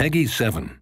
Peggy 7.